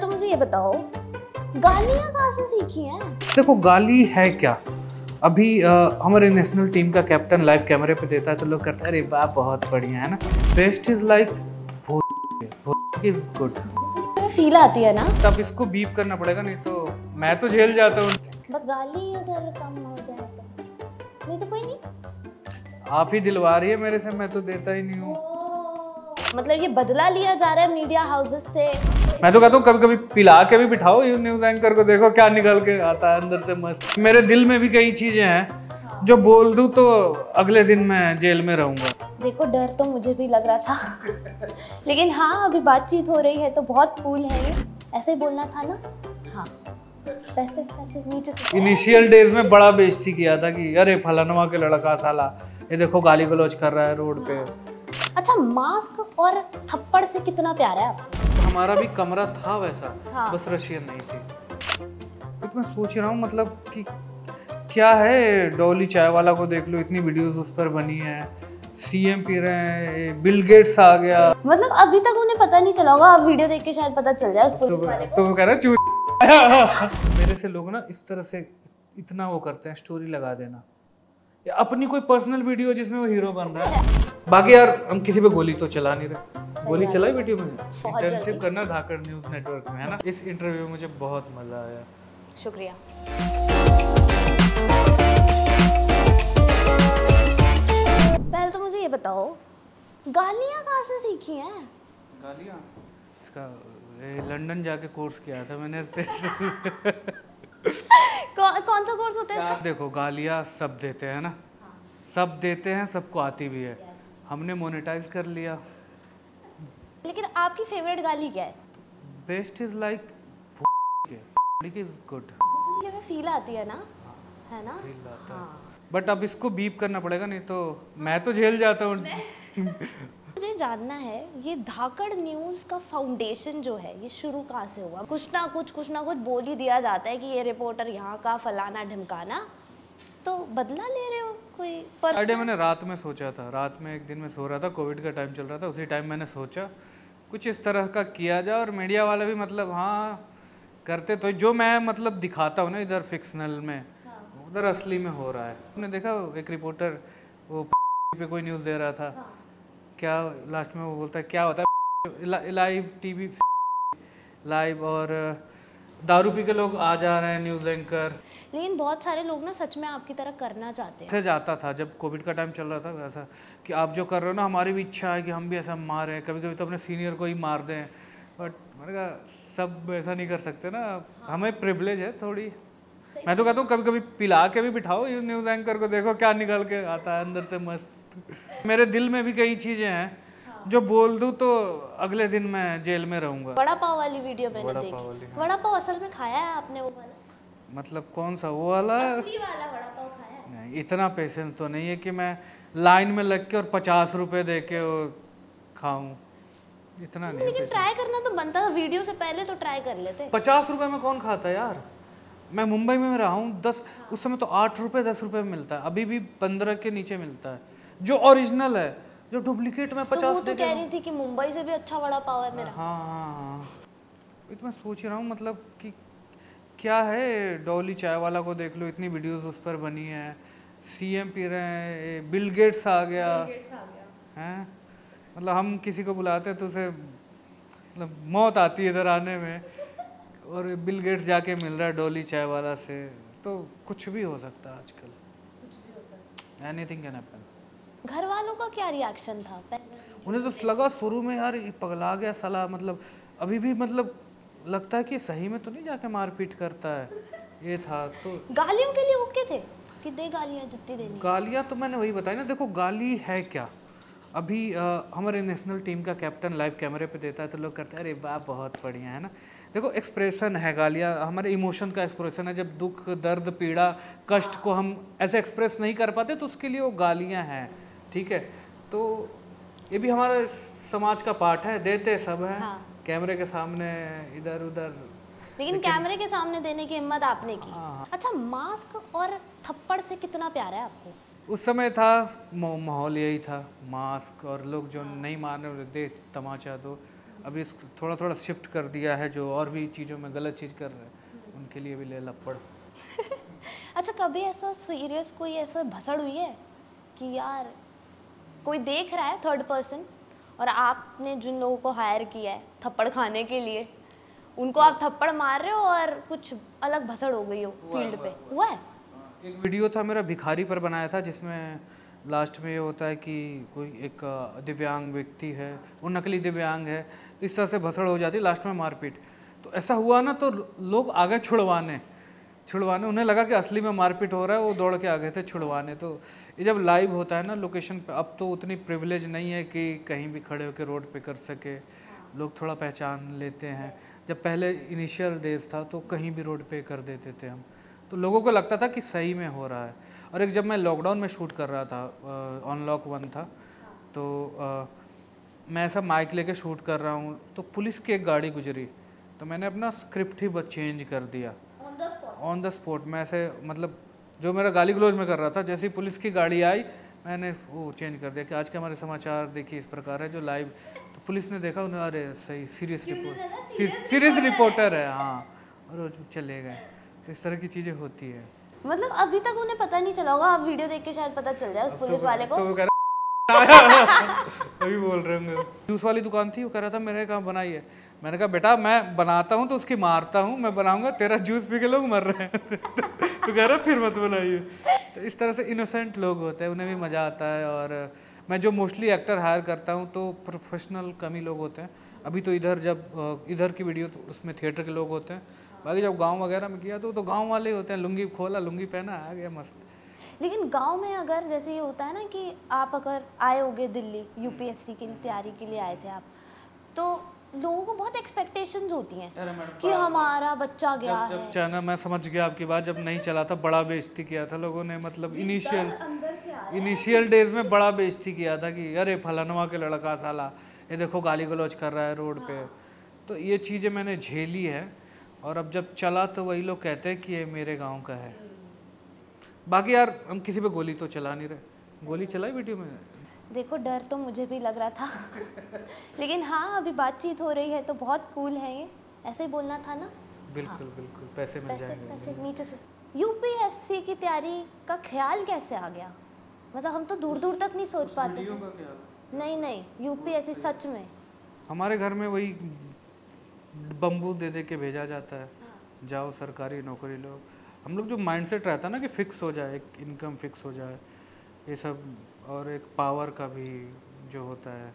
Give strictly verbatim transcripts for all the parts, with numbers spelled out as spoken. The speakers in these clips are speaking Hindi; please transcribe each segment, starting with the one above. तो मुझे ये बताओ, गालियाँ कहाँ से सीखी हैं? देखो गाली है क्या, अभी आ, हमारे नेशनल टीम का कैप्टन लाइव कैमरे पे देता है तो लोग करते हैं अरे वाह बहुत बढ़िया है ना। Best is like is good, feel आती है ना, तब इसको बीप करना पड़ेगा नहीं तो मैं तो झेल जाता हूँ। बस गाली अगर कम हो जाए तो, नहीं तो कोई नहीं। आप ही दिलवा रही है मेरे से, मैं तो देता ही नहीं हूँ। मतलब ये बदला लिया जा रहा है मीडिया हाउसेस से। मैं तो कहता हूँ कभी कभी पिला के भी बिठाओ ये न्यूज एंकर को, देखो क्या निकल के आता है अंदर से। मस्त मेरे दिल में भी कई चीजें हैं जो बोल दूँ तो अगले दिन मैं जेल में रहूँगा। देखो डर तो मुझे भी लग रहा था लेकिन हाँ अभी बातचीत हो रही है तो बहुत कूल है ये, ऐसे ही बोलना था ना। हाँ पैसे पैसे नीचे। इनिशियल डेज में बड़ा बेइज्जती किया था कि अरे फलानवा के लड़का साला ये देखो गाली गलौज कर रहा है रोड पे। अच्छा मास्क और थप्पड़ से कितना प्यारा है आपको? हमारा भी कमरा था वैसा, हाँ। बस रशियन नहीं थी। तो मैं सोच रहा हूँ मतलब कि क्या है, डॉली चाय वाला को देख लो, इतनी वीडियोस उस पर बनी है, सीएम पी रहे हैं, बिल गेट्स आ गया। मतलब अभी तक उन्हें पता नहीं चला होगा, अब वीडियो देख के शायद पता चल जाए उस पुलिस वाले को। तो वो कह रहा है चूतिया। मेरे से लोग ना इस तरह से इतना वो करते हैं, स्टोरी लगा देना या अपनी कोई पर्सनल वीडियो जिसमें वो हीरो बन रहा है। बाकी यार हम किसी पे गोली तो चला नहीं रहे। गोली चलाई वीडियो में। इंटर्नशिप करना धाकड़ न्यूज नेटवर्क में है ना। इस इंटरव्यू में मुझे बहुत मजा आया, शुक्रिया। पहले तो मुझे ये बताओ गालियाँ कहाँ से सीखी हैं? गालियाँ इसका लंदन जाके कोर्स किया था मैंने। कौन कौन सा कोर्स होता है? देखो गालियाँ सब देते हैं ना, सब देते हैं, सबको आती भी है। हमने मोनेटाइज कर लिया। लेकिन आपकी फेवरेट गाली क्या है? Best is like is good, ये फील आती है ना, है ना? फील आता है। बट अब इसको बीप करना पड़ेगा नहीं तो मैं तो झेल जाता हूँ। मुझे जानना है ये धाकड़ न्यूज़ का फाउंडेशन जो है ये शुरू कहाँ से हुआ? कुछ ना कुछ कुछ ना कुछ बोल ही दिया जाता है कि ये रिपोर्टर यहाँ का फलाना ढिमकाना, तो बदला ले रहे हो कोई पर्सन? अरे मैंने रात में सोचा था, रात में एक दिन में सो रहा था, कोविड का टाइम चल रहा था, उसी टाइम मैंने सोचा कुछ इस तरह का किया जाए और मीडिया वाला भी मतलब हाँ करते तो जो मैं मतलब दिखाता हूँ ना इधर फिक्शनल में, हाँ। उधर असली में हो रहा है। आपने देखा एक रिपोर्टर वो पे कोई न्यूज़ दे रहा था, हाँ। क्या लास्ट में वो बोलता है क्या होता है लाइव टीवी लाइव और दारू पी के लोग आ जा रहे हैं न्यूज एंकर। लेकिन बहुत सारे लोग ना सच में आपकी तरह करना चाहते हैं। जाता था जब कोविड का टाइम चल रहा था वैसा कि आप जो कर रहे हो ना हमारी भी इच्छा है कि हम भी ऐसा मारें, कभी कभी तो अपने सीनियर को ही मार दें, बट मैंने कहा सब ऐसा नहीं कर सकते ना, हाँ। हमें प्रिविलेज है थोड़ी। मैं तो कहता हूँ कभी कभी पिला के भी बिठाओ ये न्यूज एंकर को, देखो क्या निकल के आता है अंदर से। मस्त मेरे दिल में भी कई चीज़ें हैं जो बोल दूं तो अगले दिन मैं जेल में रहूंगा। बड़ा पाव वाली वीडियो मैंने देखी। पाव वाली, हाँ। बड़ा पाव असल में खाया है आपने? वो वाला मतलब कौन सा वो वाला? असली वाला बड़ा पाव खाया है? नहीं, इतना पेशेंस तो नहीं है कि मैं लाइन में लग के और पचास रुपए दे के वो खाऊं, इतना नहीं। लेकिन ट्राई करना तो बनता था, वीडियो से पहले तो ट्राई कर लेते। पचास रुपए में कौन खाता यार? मैं मुंबई में रहा हूँ दस, उस समय तो आठ रुपये दस रुपये में मिलता है, अभी भी पंद्रह के नीचे मिलता है जो ओरिजिनल है, जो डुप्लीकेट में पचास। तो वो तो कह रही थी कि मुंबई से भी अच्छा वड़ा पाव है मेरा। हाँ हाँ हाँ, सोच रहा हूँ मतलब कि क्या है, डॉली चाय वाला को देख लो, इतनी वीडियोस उस पर बनी है, सीएम पी रहे हैं, बिल गेट्स आ गया, गया। हैं मतलब हम किसी को बुलाते हैं तो उसे मतलब मौत आती है इधर आने में और बिल गेट्स जाके मिल रहा है डॉली चाय वाला से। तो कुछ भी हो सकता है आजकल, एनीथिंग कैन हैपन। घर वालों का क्या रिएक्शन था? उन्हें तो लगा शुरू में यार पगला गया साला, मतलब अभी भी मतलब लगता है कि सही में तो नहीं जाके मारपीट करता है ये था। तो गालियों के लिए ओके थे कि दे गालियाँ जितनी देनी? गालियाँ तो मैंने वही बताई ना, देखो गाली है क्या, अभी आ, हमारे नेशनल टीम का कैप्टन लाइव कैमरे पे देता है तो लोग करते हैं अरे वाह बहुत बढ़िया है ना। देखो एक्सप्रेशन है, गालियाँ हमारे इमोशन का एक्सप्रेशन है, जब दुख दर्द पीड़ा कष्ट को हम ऐसे एक्सप्रेस नहीं कर पाते तो उसके लिए वो गालियाँ हैं, ठीक है। तो ये भी हमारा समाज का पार्ट है, देते सब हैं, हाँ। कैमरे के सामने इधर उधर, लेकिन कैमरे के सामने देने की हिम्मत आपने की, हाँ। अच्छा मास्क और थप्पड़ से कितना प्यार है आपको? उस समय था माहौल यही था, मास्क और लोग जो, हाँ। नहीं मारने दे तमाचा दो, अभी थोड़ा थोड़ा शिफ्ट कर दिया है, जो और भी चीज़ों में गलत चीज़ कर रहे हैं उनके लिए भी ले लपड़। अच्छा, कभी ऐसा सीरियस कोई ऐसा भसड़ हुई है कि यार कोई देख रहा है थर्ड पर्सन और आपने जिन लोगों को हायर किया है थप्पड़ खाने के लिए उनको आप थप्पड़ मार रहे हो और कुछ अलग भसड़ हो गई हो फील्ड पे? हुआ है। एक वीडियो था मेरा भिखारी पर बनाया था जिसमें लास्ट में ये होता है कि कोई एक दिव्यांग व्यक्ति है, वो नकली दिव्यांग है, तो इस तरह से भसड़ हो जाती है, लास्ट में मारपीट। तो ऐसा हुआ ना तो लोग आ गए छुड़वाने छुड़वाने उन्हें लगा कि असली में मारपीट हो रहा है, वो दौड़ के आ गए थे छुड़वाने। तो ये जब लाइव होता है ना लोकेशन पे, अब तो उतनी प्रिविलेज नहीं है कि कहीं भी खड़े होकर रोड पे कर सके, लोग थोड़ा पहचान लेते हैं। जब पहले इनिशियल डेज था तो कहीं भी रोड पे कर देते थे हम, तो लोगों को लगता था कि सही में हो रहा है। और एक जब मैं लॉकडाउन में शूट कर रहा था, अनलॉक वन था, तो आ, मैं ऐसा माइक लेके शूट कर रहा हूँ तो पुलिस की एक गाड़ी गुजरी तो मैंने अपना स्क्रिप्ट ही चेंज कर दिया ऑन द स्पॉट में। ऐसे मतलब जो मेरा गाली गलौज में कर रहा था, जैसे ही पुलिस की गाड़ी आई मैंने वो चेंज कर दिया कि आज के हमारे समाचार देखिए इस प्रकार है जो लाइव। तो पुलिस ने देखा उन्हें, अरे सही सीरियस रिपोर्ट सीरियस रिपोर्टर है, हाँ, और चले गए। तो इस तरह की चीज़ें होती है। मतलब अभी तक उन्हें पता नहीं चला होगा, आप वीडियो देख के शायद पता चल जाए उस पुलिस तो वाले को। तो अभी बोल रहे होंगे जूस वाली दुकान थी, वो कह रहा था मेरे कहाँ बनाई है। मैंने कहा बेटा मैं बनाता हूँ तो उसकी मारता हूँ, मैं बनाऊंगा तेरा जूस पी के लोग मर रहे हैं। तो कह रहा फिर मत बनाइए। तो इस तरह से इनोसेंट लोग होते हैं, उन्हें भी मज़ा आता है। और मैं जो मोस्टली एक्टर हायर करता हूँ तो प्रोफेशनल कम ही लोग होते हैं। अभी तो इधर जब इधर की वीडियो तो उसमें थिएटर के लोग होते हैं, बाकी जब गांव वगैरह में किया तो तो गांव वाले ही होते हैं, लुंगी खोला लुंगी पहना आ गया मस्त। लेकिन गांव में अगर जैसे ये होता है ना कि आप अगर आए होगे दिल्ली यूपीएससी की तैयारी के लिए आए थे आप, तो लोगों को बहुत एक्सपेक्टेशंस होती हैं कि हमारा बच्चा गया जब, जब है। चाहना मैं समझ गया आपकी बात। जब नहीं चला था बड़ा बेइज्जती किया था लोगों ने, मतलब इनिशियल इनिशियल डेज में बड़ा बेइज्जती किया था कि अरे फलानवा के लड़का साला ये देखो गाली गलौज कर रहा है रोड पे। तो ये चीज़ें मैंने झेली है और अब जब चला तो वही लोग कहते हैं कि ये मेरे गांव का है। बाकी यार हम किसी पे गोली तो चला नहीं रहे। गोली चलाई वीडियो में? देखो डर तो मुझे भी लग रहा था। लेकिन हाँ अभी बातचीत हो रही है तो बहुत कूल है ये, ऐसे ही बोलना था ना। बिल्कुल हाँ। बिल्कुल पैसे मिल जाएंगे। पैसे नीचे से। यूपीएससी की तैयारी का ख्याल कैसे आ गया? मतलब हम तो दूर दूर तक नहीं सोच पाते। नहीं नहीं यूपीएससी सच में हमारे घर में वही बम्बू दे दे के भेजा जाता है, जाओ सरकारी नौकरी लो। हम लोग जो माइंडसेट रहता है ना कि फिक्स हो जाए, एक इनकम फिक्स हो जाए ये सब, और एक पावर का भी जो होता है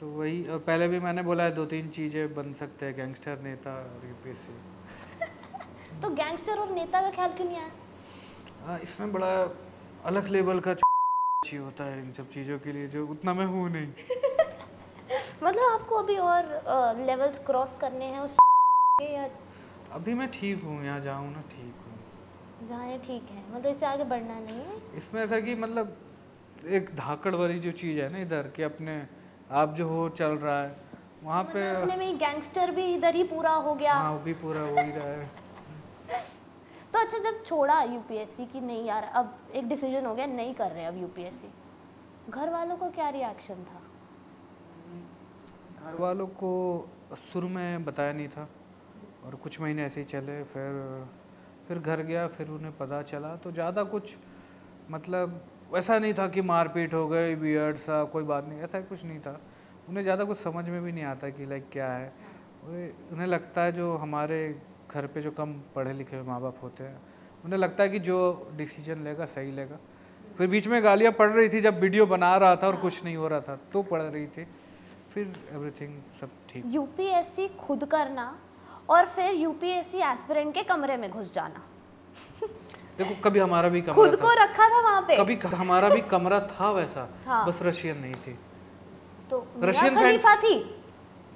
तो वही। और पहले भी मैंने बोला है दो तीन चीज़ें बन सकते हैं, गैंगस्टर, नेता और यूपीएससी। तो गैंगस्टर और नेता का ख्याल क्यों नहीं आया? इसमें बड़ा अलग लेवल का चीज होता है इन सब चीज़ों के लिए, जो उतना मैं हूँ नहीं। मतलब आपको अभी और लेवल्स क्रॉस करने हैं उस के, या अभी मैं ठीक हूँ यहाँ जाऊँ ना ठीक हूँ जहाँ ठीक है, मतलब इससे आगे बढ़ना नहीं है इसमें। ऐसा कि मतलब एक धाकड़ वाली जो चीज़ है ना इधर कि अपने आप जो हो चल रहा है वहाँ मतलब पे अपने में गैंगस्टर भी इधर ही पूरा हो गया। हाँ वो भी पूरा हो ही रहा है। तो अच्छा जब छोड़ा यूपीएससी की नहीं यार अब एक डिसीजन हो गया नहीं कर रहे अब यूपीएससी, घर वालों का क्या रिएक्शन था? घर वालों को शुरू में बताया नहीं था और कुछ महीने ऐसे ही चले, फिर फिर घर गया फिर उन्हें पता चला। तो ज़्यादा कुछ मतलब ऐसा नहीं था कि मारपीट हो गई बियर्ड सा कोई बात नहीं, ऐसा कुछ नहीं था। उन्हें ज़्यादा कुछ समझ में भी नहीं आता कि लाइक क्या है। उन्हें लगता है जो हमारे घर पे जो कम पढ़े लिखे हुए माँ बाप होते हैं उन्हें लगता है कि जो डिसीजन लेगा सही लेगा। फिर बीच में गालियाँ पड़ रही थी जब वीडियो बना रहा था और कुछ नहीं हो रहा था तो पढ़ रही थी, फिर एवरीथिंग सब ठीक। यूपीएससी खुद करना और फिर यूपीएससी एस्पिरेंट के कमरे में घुस जाना। देखो कभी हमारा भी कमरा खुद था। को रखा था वहाँ पे। कभी हमारा भी कमरा था वैसा हाँ। बस रशियन नहीं थी तो रशियन खलीफा थी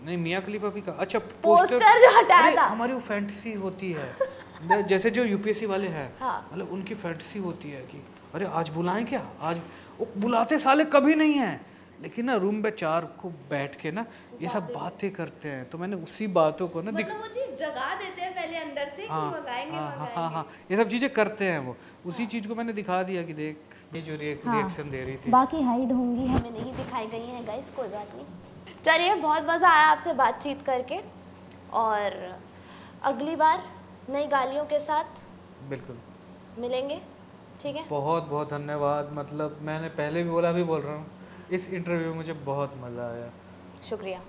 नहीं, मिया खलीफा भी का अच्छा पोस्टर, पोस्टर जो हटाया था। हमारी वो फैंटेसी होती है जैसे जो यूपीएससी वाले हैं मतलब उनकी फैंटेसी होती है कि अरे आज बुलाएं क्या आज, वो बुलाते साले कभी नहीं है लेकिन ना रूम पे चार को बैठ के ना ये सब बातें करते हैं। तो मैंने उसी बातों को ना मतलब वो चीज जगा देते हैं पहले अंदर से हाँ, कि मंगाएंगे हाँ, मंगाएंगे हाँ, हाँ, ये सब चीजें करते हैं वो उसी हाँ। चीज को मैंने दिखा दिया कि देख ये जो रिएक्शन हाँ। दे रही थी बाकी हाइड होंगी हमें नहीं दिखाई गई है गाइस कोई बात नहीं। चलिए, बहुत मज़ा आया आपसे बातचीत करके, और अगली बार नई गालियों के साथ बिल्कुल मिलेंगे, ठीक है। बहुत बहुत धन्यवाद, मतलब मैंने पहले भी बोला, भी बोल रहा हूँ, इस इंटरव्यू में मुझे बहुत मज़ा आया, शुक्रिया।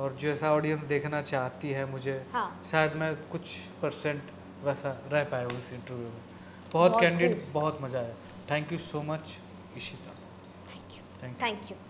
और जैसा ऑडियंस देखना चाहती है मुझे, हाँ, शायद मैं कुछ परसेंट वैसा रह पाया हूँ इस इंटरव्यू में, बहुत कैंडिड, बहुत, बहुत मज़ा आया। Thank you so much Ishita, thank you thank you.